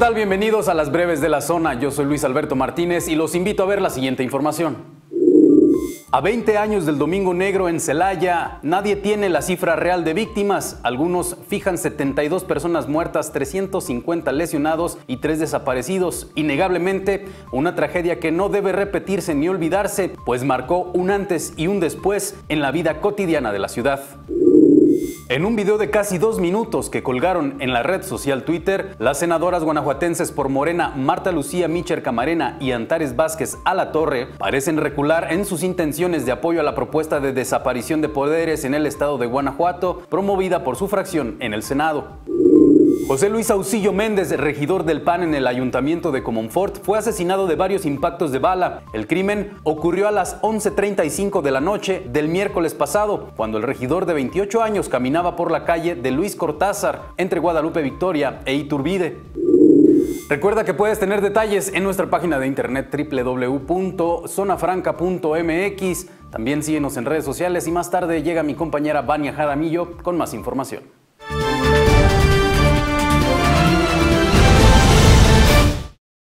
¿Qué tal? Bienvenidos a las breves de la zona. Yo soy Luis Alberto Martínez y los invito a ver la siguiente información. A 20 años del Domingo Negro en Celaya, nadie tiene la cifra real de víctimas. Algunos fijan 72 personas muertas, 350 lesionados y 3 desaparecidos. Innegablemente, una tragedia que no debe repetirse ni olvidarse, pues marcó un antes y un después en la vida cotidiana de la ciudad. En un video de casi 2 minutos que colgaron en la red social Twitter, las senadoras guanajuatenses por Morena, Marta Lucía Mícher Camarena y Antares Vázquez Alatorre, parecen recular en sus intenciones de apoyo a la propuesta de desaparición de poderes en el estado de Guanajuato, promovida por su fracción en el Senado. José Luis Auxillo Méndez, regidor del PAN en el ayuntamiento de Comonfort, fue asesinado de varios impactos de bala. El crimen ocurrió a las 11:35 de la noche del miércoles pasado, cuando el regidor de 28 años caminaba por la calle de Luis Cortázar, entre Guadalupe Victoria e Iturbide. Recuerda que puedes tener detalles en nuestra página de internet www.zonafranca.mx. También síguenos en redes sociales y más tarde llega mi compañera Bania Jaramillo con más información.